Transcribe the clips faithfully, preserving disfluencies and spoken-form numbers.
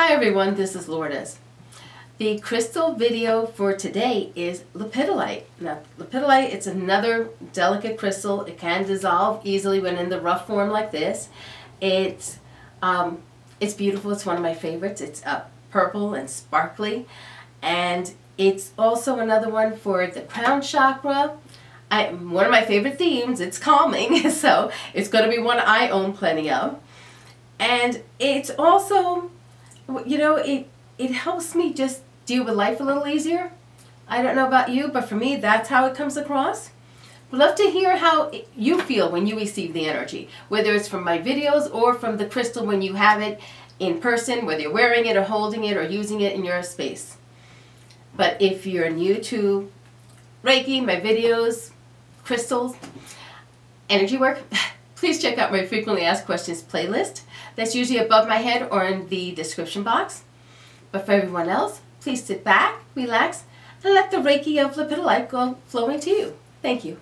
Hi everyone, this is Lourdes. The crystal video for today is lepidolite. Now, lepidolite, it's another delicate crystal. It can dissolve easily when in the rough form like this. It's, um, it's beautiful. It's one of my favorites. It's uh, purple and sparkly. And it's also another one for the crown chakra. I, one of my favorite themes, it's calming. So it's going to be one I own plenty of. And it's also, you know, it, it helps me just deal with life a little easier. I don't know about you, but for me, that's how it comes across. I'd love to hear how you feel when you receive the energy, whether it's from my videos or from the crystal when you have it in person, whether you're wearing it or holding it or using it in your space. But if you're new to Reiki, my videos, crystals, energy work, please check out my frequently asked questions playlist. That's usually above my head or in the description box. But for everyone else, please sit back, relax, and let the Reiki of lepidolite go flowing to you. Thank you.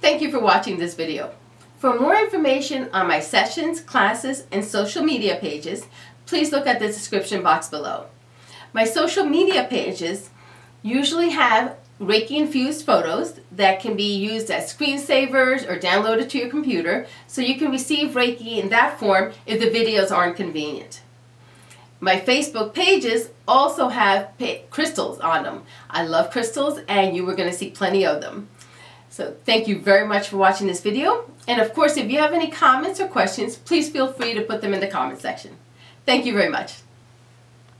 Thank you for watching this video. For more information on my sessions, classes, and social media pages, please look at the description box below. My social media pages usually have Reiki-infused photos that can be used as screensavers or downloaded to your computer, so you can receive Reiki in that form if the videos aren't convenient. My Facebook pages also have crystals on them. I love crystals, and you are going to see plenty of them. So thank you very much for watching this video. And of course, if you have any comments or questions, please feel free to put them in the comment section. Thank you very much.